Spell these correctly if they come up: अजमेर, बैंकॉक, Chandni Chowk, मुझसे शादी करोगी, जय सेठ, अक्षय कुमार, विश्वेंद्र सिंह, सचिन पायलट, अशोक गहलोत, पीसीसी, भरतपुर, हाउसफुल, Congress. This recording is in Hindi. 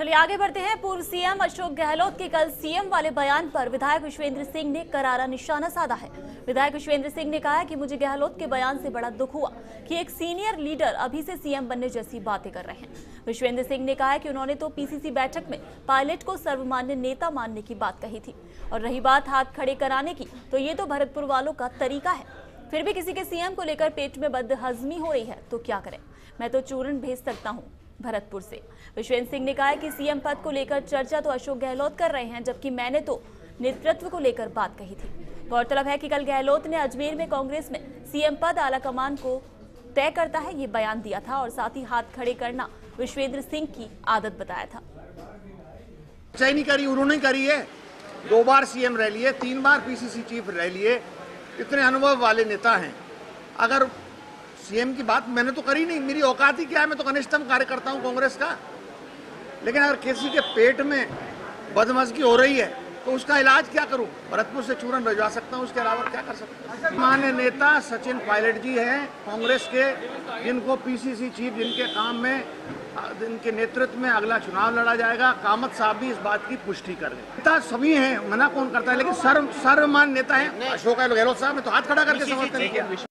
चलिए आगे बढ़ते हैं। पूर्व सीएम अशोक गहलोत के कल सीएम वाले बयान पर विधायक विश्वेंद्र सिंह ने करारा निशाना साधा है। विधायक विश्वेंद्र सिंह ने कहा है कि मुझे गहलोत के बयान से बड़ा दुख हुआ कि एक सीनियर लीडर अभी से सीएम बनने जैसी बातें कर रहे हैं। विश्वेंद्र सिंह ने कहा है कि उन्होंने तो पीसीसी बैठक में पायलट को सर्वमान्य नेता मानने की बात कही थी, और रही बात हाथ खड़े कराने की, तो ये तो भरतपुर वालों का तरीका है। फिर भी किसी के सीएम को लेकर पेट में बदहजमी हो रही है तो क्या करें, मैं तो चूरन भेज सकता हूँ भरतपुर से। विश्वेंद्र सिंह ने कहा है कि सीएम पद को लेकर चर्चा तो अशोक गहलोत कर रहे हैं, जबकि मैंने तो नेतृत्व को लेकर बात कही थी। गौरतलब है कि कल गहलोत ने अजमेर में कांग्रेस में सीएम पद आला कमान को तय करता है ये बयान दिया था, और साथ ही हाथ खड़े करना विश्वेंद्र सिंह की आदत बताया था। सही नहीं करी, उन्होंने करी है। 2 बार सीएम रह लिए, 3 बार पीसीसी चीफ रह लिए, इतने अनुभव वाले नेता हैं। अगर सीएम की बात मैंने तो करी नहीं, मेरी औकात ही क्या है, मैं तो कनिष्ठतम कार्यकर्ता हूँ कांग्रेस का। लेकिन अगर किसी के पेट में बदमजगी हो रही है तो उसका इलाज क्या करूँ? भरतपुर से चूरन भिजवा सकता हूँ, उसके अलावा क्या कर सकता हूँ। माननीय नेता सचिन पायलट जी हैं कांग्रेस के, जिनको पीसीसी चीफ, जिनके काम में, जिनके नेतृत्व में अगला चुनाव लड़ा जाएगा। कामत साहब भी इस बात की पुष्टि कर गए। नेता सभी हैं, मना कौन करता है, लेकिन सर्वमान्य नेता है अशोक गहलोत साहब। मैं तो हाथ खड़ा करके समर्थन किया।